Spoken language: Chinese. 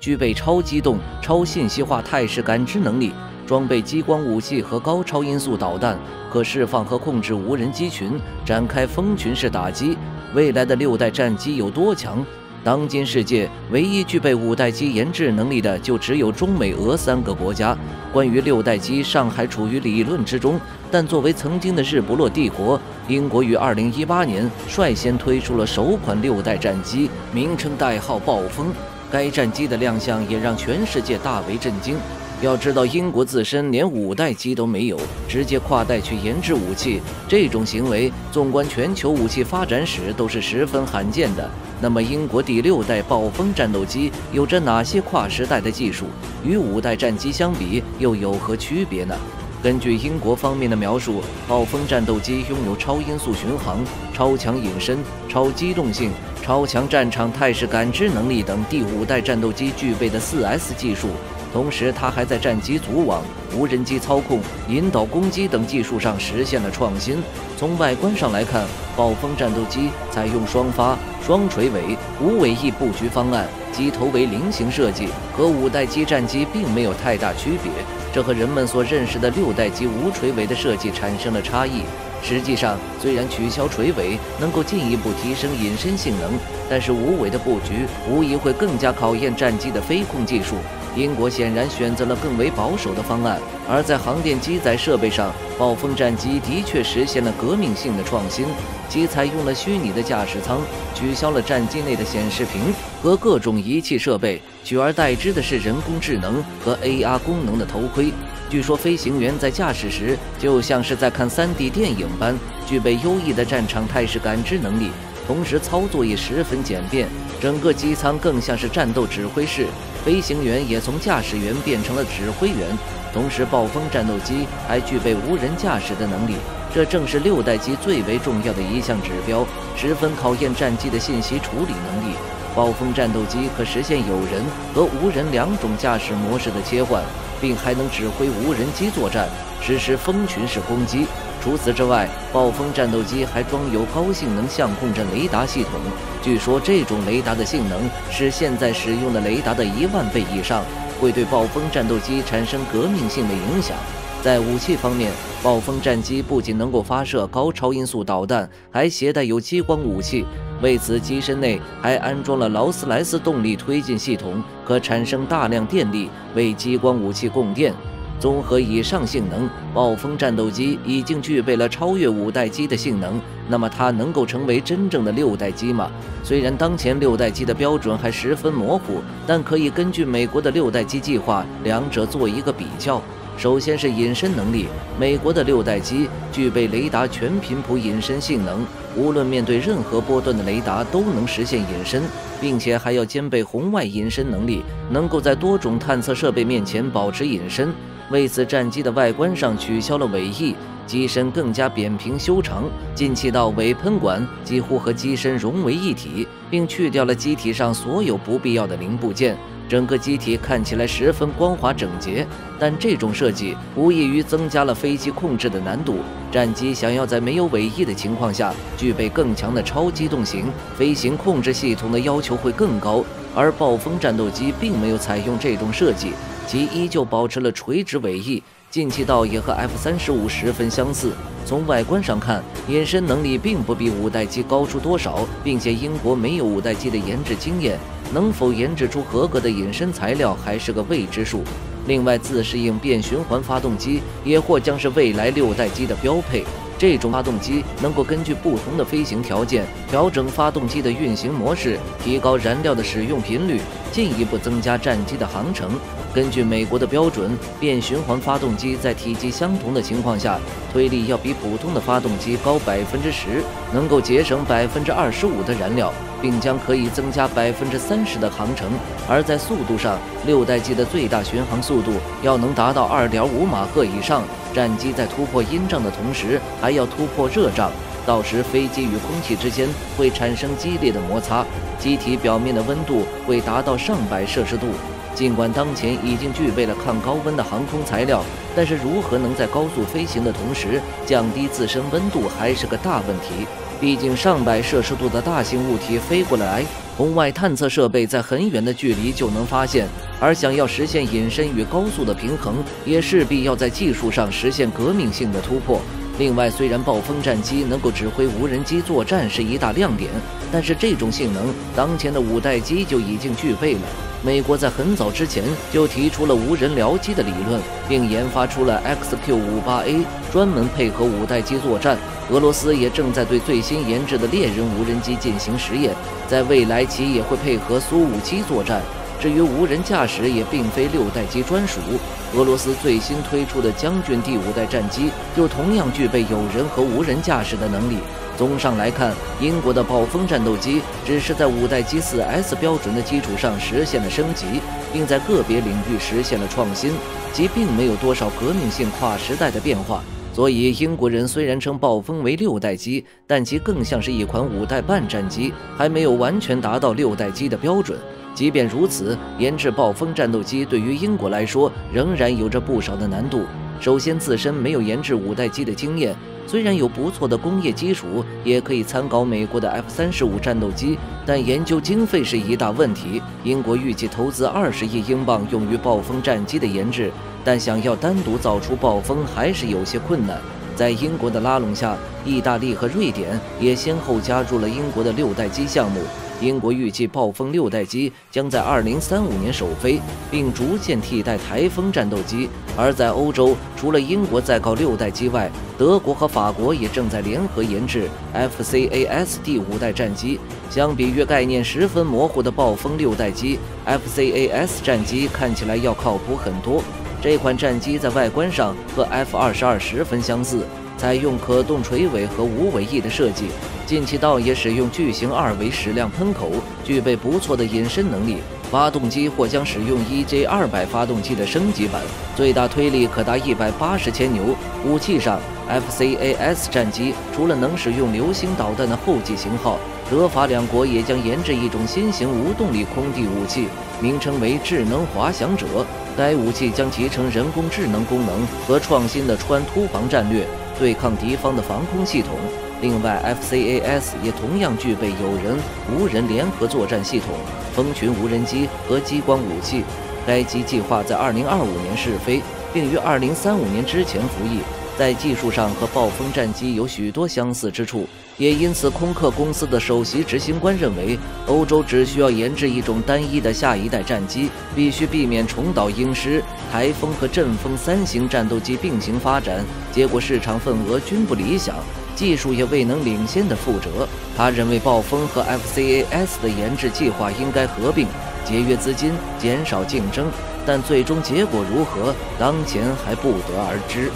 具备超机动、超信息化态势感知能力，装备激光武器和高超音速导弹，可释放和控制无人机群，展开蜂群式打击。未来的6代战机有多强？当今世界唯一具备5代机研制能力的，就只有中美俄3个国家。关于6代机，上海处于理论之中，但作为曾经的日不落帝国，英国于2018年率先推出了首款6代战机，名称代号“暴风”。该战机的亮相也让全世界大为震惊。要知道，英国自身连5代机都没有，直接跨代去研制武器，这种行为纵观全球武器发展史都是十分罕见的。那么，英国第6代暴风战斗机有着哪些跨时代的技术？与5代战机相比，又有何区别呢？根据英国方面的描述，暴风战斗机拥有超音速巡航、超强隐身、超机动性、超强战场态势感知能力等第5代战斗机具备的4S 技术。同时，它还在战机组网、无人机操控、引导攻击等技术上实现了创新。从外观上来看，暴风战斗机采用双发、双垂尾、无尾翼布局方案，机头为菱形设计，和5代机战机并没有太大区别。这和人们所认识的6代机无垂尾的设计产生了差异。实际上，虽然取消垂尾能够进一步提升隐身性能，但是无尾的布局无疑会更加考验战机的飞控技术。英国显然选择了更为保守的方案，而在航电机载设备上，暴风战机的确实现了革命性的创新。其采用了虚拟的驾驶舱，取消了战机内的显示屏和各种仪器设备，取而代之的是人工智能和 AR 功能的头盔。据说飞行员在驾驶时就像是在看3D 电影般，具备优异的战场态势感知能力，同时操作也十分简便，整个机舱更像是战斗指挥室，飞行员也从驾驶员变成了指挥员。同时，暴风战斗机还具备无人驾驶的能力，这正是6代机最为重要的一项指标，十分考验战机的信息处理能力。暴风战斗机可实现有人和无人2种驾驶模式的切换，并还能指挥无人机作战，实施蜂群式攻击。除此之外，暴风战斗机还装有高性能相控阵雷达系统，据说这种雷达的性能是现在使用的雷达的10000倍以上，会对暴风战斗机产生革命性的影响。在武器方面，暴风战机不仅能够发射高超音速导弹，还携带有激光武器。为此，机身内还安装了劳斯莱斯动力推进系统，可产生大量电力，为激光武器供电。综合以上性能，暴风战斗机已经具备了超越5代机的性能。那么它能够成为真正的6代机吗？虽然当前6代机的标准还十分模糊，但可以根据美国的6代机计划，两者做一个比较。首先是隐身能力，美国的6代机具备雷达全频谱隐身性能，无论面对任何波段的雷达都能实现隐身，并且还要兼备红外隐身能力，能够在多种探测设备面前保持隐身。为此，战机的外观上取消了尾翼，机身更加扁平修长，进气道尾喷管几乎和机身融为一体，并去掉了机体上所有不必要的零部件，整个机体看起来十分光滑整洁。但这种设计无异于增加了飞机控制的难度，战机想要在没有尾翼的情况下具备更强的超机动性，飞行控制系统的要求会更高。而暴风战斗机并没有采用这种设计，其依旧保持了垂直尾翼，进气道也和 F-35 十分相似。从外观上看，隐身能力并不比5代机高出多少，并且英国没有5代机的研制经验，能否研制出合格的隐身材料还是个未知数。另外，自适应变循环发动机也或将是未来6代机的标配，这种发动机能够根据不同的飞行条件调整发动机的运行模式，提高燃料的使用频率，进一步增加战机的航程。根据美国的标准，变循环发动机在体积相同的情况下，推力要比普通的发动机高10%，能够节省25%的燃料，并将可以增加30%的航程。而在速度上，6代机的最大巡航速度要能达到2.5马赫以上，战机在突破阴障的同时，还要突破热障。到时，飞机与空气之间会产生激烈的摩擦，机体表面的温度会达到上百摄氏度。尽管当前已经具备了抗高温的航空材料，但是如何能在高速飞行的同时降低自身温度还是个大问题。毕竟上百摄氏度的大型物体飞过来，红外探测设备在很远的距离就能发现。而想要实现隐身与高速的平衡，也势必要在技术上实现革命性的突破。 另外，虽然暴风战机能够指挥无人机作战是一大亮点，但是这种性能当前的5代机就已经具备了。美国在很早之前就提出了无人僚机的理论，并研发出了 XQ-58A， 专门配合5代机作战。俄罗斯也正在对最新研制的猎人无人机进行实验，在未来其也会配合苏-57作战。 至于无人驾驶，也并非6代机专属。俄罗斯最新推出的将军第5代战机，就同样具备有人和无人驾驶的能力。综上来看，英国的暴风战斗机只是在5代机4S 标准的基础上实现了升级，并在个别领域实现了创新，即并没有多少革命性跨时代的变化。 所以，英国人虽然称暴风为6代机，但其更像是一款5代半战机，还没有完全达到6代机的标准。即便如此，研制暴风战斗机对于英国来说仍然有着不少的难度。首先，自身没有研制5代机的经验，虽然有不错的工业基础，也可以参考美国的 F-35战斗机，但研究经费是一大问题。英国预计投资20亿英镑用于暴风战机的研制。 但想要单独造出暴风还是有些困难。在英国的拉拢下，意大利和瑞典也先后加入了英国的6代机项目。英国预计暴风6代机将在2035年首飞，并逐渐替代台风战斗机。而在欧洲，除了英国在搞6代机外，德国和法国也正在联合研制 FCAS 第5代战机。相比于概念十分模糊的暴风6代机 ，FCAS 战机看起来要靠谱很多。 这款战机在外观上和 F-22十分相似，采用可动垂尾和无尾翼的设计，进气道也使用巨型2维矢量喷口，具备不错的隐身能力。发动机或将使用 EJ200发动机的升级版，最大推力可达180千牛。武器上 ，FCAS 战机除了能使用流星导弹的后继型号，德法两国也将研制一种新型无动力空地武器，名称为“智能滑翔者”。 该武器将集成人工智能功能和创新的穿突防战略，对抗敌方的防空系统。另外 ，FCAS 也同样具备有人、无人联合作战系统、蜂群无人机和激光武器。该机计划在2025年试飞，并于2035年之前服役。在技术上和暴风战机有许多相似之处，也因此，空客公司的首席执行官认为，欧洲只需要研制一种单一的下一代战机，必须避免重蹈英狮、台风和阵风3型战斗机并行发展，结果市场份额均不理想，技术也未能领先的覆辙。他认为，暴风和 FCAS 的研制计划应该合并，节约资金，减少竞争，但最终结果如何，当前还不得而知。